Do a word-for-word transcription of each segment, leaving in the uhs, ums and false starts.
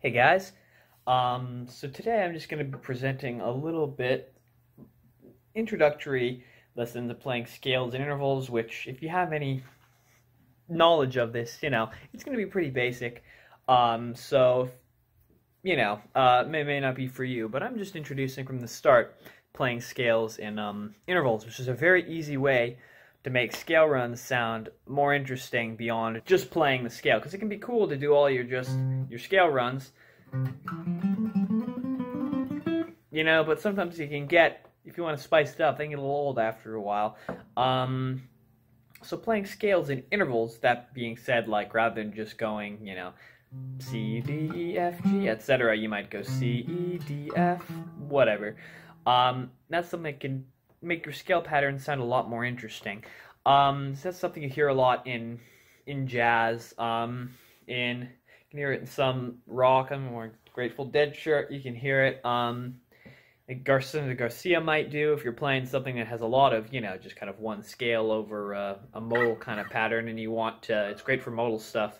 Hey guys, um, so today I'm just going to be presenting a little bit introductory lesson to playing scales and intervals, which if you have any knowledge of this, you know, it's going to be pretty basic. Um, so, you know, uh, it may, may not be for you, but I'm just introducing from the start playing scales and um, intervals, which is a very easy way to make scale runs sound more interesting beyond just playing the scale, because it can be cool to do all your just your scale runs, you know, but sometimes you can get, if you want to spice it up, they can get a little old after a while. Um, so playing scales in intervals, that being said, like rather than just going, you know, C, D, E, F, G, et cetera, you might go C, E, D, F, whatever. Um, that's something that can make your scale pattern sound a lot more interesting. Um, so that's something you hear a lot in in jazz. Um, in you can hear it in some rock. I'm wearing a Grateful Dead shirt. You can hear it. Um, like Garcia, Garcia might do if you're playing something that has a lot of, you know, just kind of one scale over a, a modal kind of pattern, and you want to. It's great for modal stuff.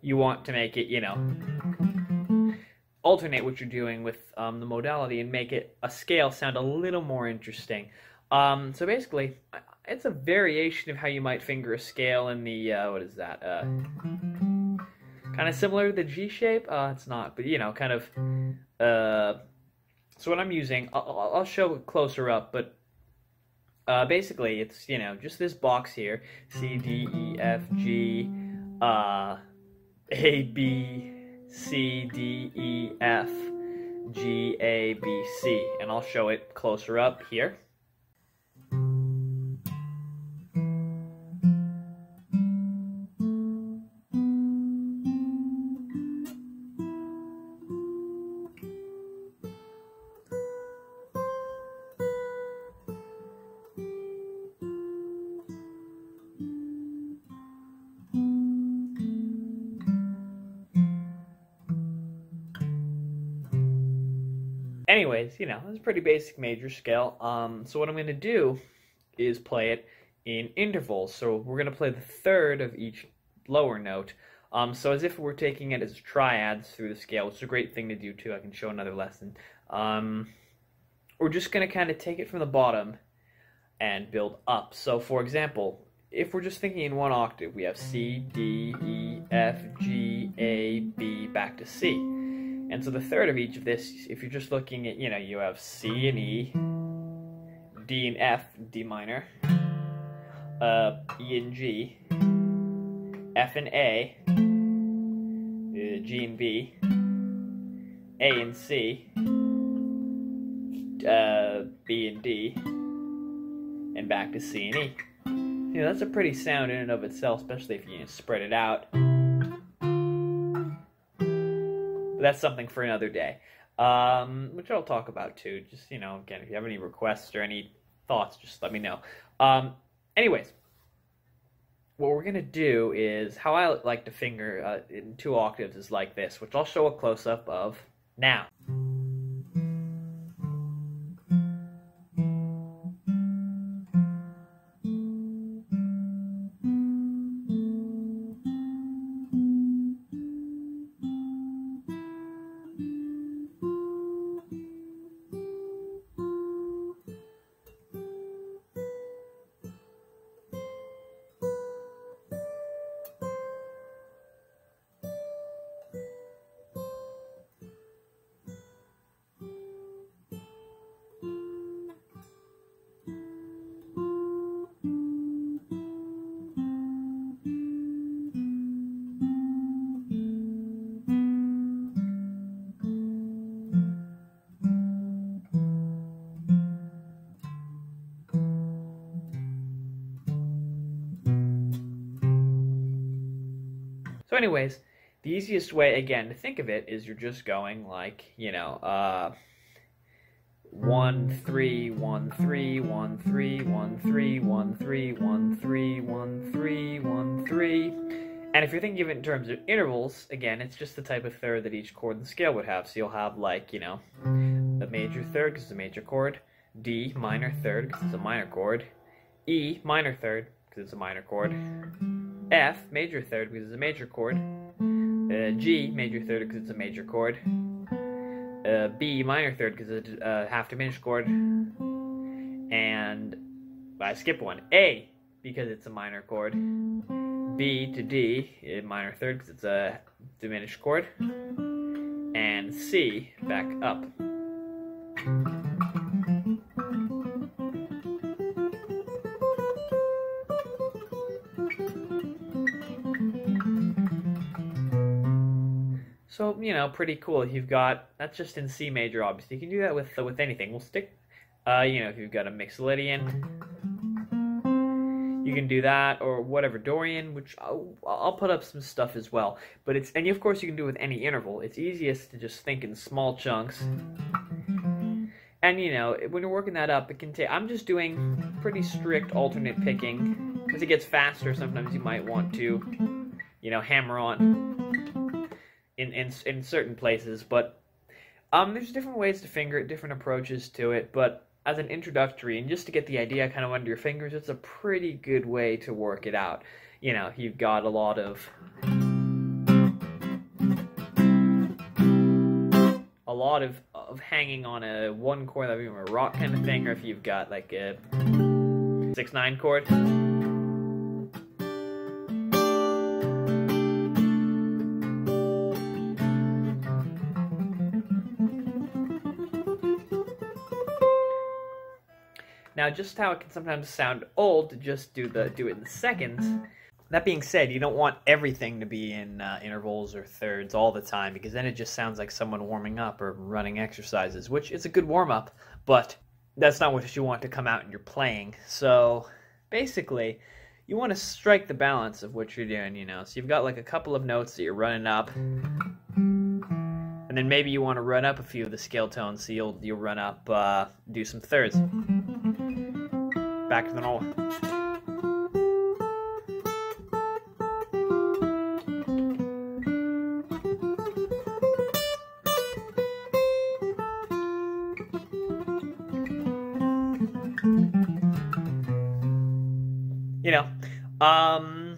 You want to make it, you know, alternate what you're doing with um, the modality and make it a scale sound a little more interesting. Um, so basically, it's a variation of how you might finger a scale in the, uh, what is that, uh, kind of similar to the G shape? Uh, it's not, but you know, kind of, uh, so what I'm using, I'll, I'll show it closer up, but uh, basically it's, you know, just this box here, C, D, E, F, G, uh, A, B, C, D, E, F, G, A, B, C, and I'll show it closer up here. Anyways, you know, it's a pretty basic major scale. Um, so what I'm going to do is play it in intervals. So we're going to play the third of each lower note. Um, so as if we're taking it as triads through the scale, which is a great thing to do too. I can show another lesson. Um, we're just going to kind of take it from the bottom and build up. So for example, if we're just thinking in one octave, we have C, D, E, F, G, A, B, back to C. And so the third of each of this, if you're just looking at, you know, you have C and E, D and F, D minor, uh, E and G, F and A, uh, G and B, A and C, uh, B and D, and back to C and E. You know, that's a pretty sound in and of itself, especially if you, you know, spread it out. That's something for another day, um, which I'll talk about too. Just, you know, again, if you have any requests or any thoughts, just let me know. Um, anyways, what we're going to do is, how I like to finger uh, in two octaves is like this, which I'll show a close-up of now. So anyways, The easiest way, again, to think of it is you're just going like, you know, uh, one, three, one, three, one, three, one, three, one, three, one, three, one, three, one, three. And if you're thinking of it in terms of intervals, again, it's just the type of third that each chord in the scale would have. So you'll have, like, you know, a major third because it's a major chord, D minor third because it's a minor chord, E minor third because it's a minor chord, F major third because it's a major chord, uh, G major third because it's a major chord, uh, B minor third because it's a half diminished chord, and I skip one, A because it's a minor chord, B to D in minor third because it's a diminished chord, and C back up. So, you know, pretty cool. You've got, that's just in C major, obviously. You can do that with uh, with anything. We'll stick, uh, you know, if you've got a Mixolydian, you can do that, or whatever, Dorian, which I'll, I'll put up some stuff as well. But it's, and of course you can do it with any interval. It's easiest to just think in small chunks. And you know, when you're working that up, it can take, I'm just doing pretty strict alternate picking. Because it gets faster, sometimes you might want to, you know, hammer on in, in, in certain places. But um, there's different ways to finger it, different approaches to it, but as an introductory, and just to get the idea kind of under your fingers, it's a pretty good way to work it out. You know, you've got a lot of a lot of, of hanging on a one chord, I mean, a rock kind of thing, or if you've got like a six nine chord. Now, just how it can sometimes sound old to just do the do it in the seconds. That being said, you don't want everything to be in uh, intervals or thirds all the time, because then it just sounds like someone warming up or running exercises, which is a good warm-up, but that's not what you want to come out in your playing. So basically, you want to strike the balance of what you're doing, you know. So you've got like a couple of notes that you're running up, and then maybe you want to run up a few of the scale tones, so you'll, you'll run up, uh, do some thirds. Back to the normal. You know, um,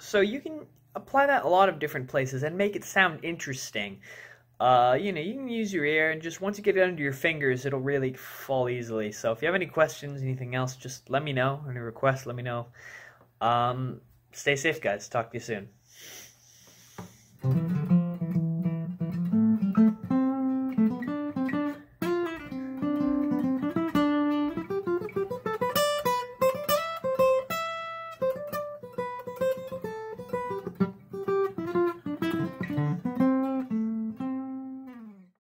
so you can apply that a lot of different places and make it sound interesting. Uh, you know, you can use your ear, and just once you get it under your fingers, it'll really fall easily. So if you have any questions, anything else, just let me know. Any requests, let me know. Um, stay safe, guys. Talk to you soon.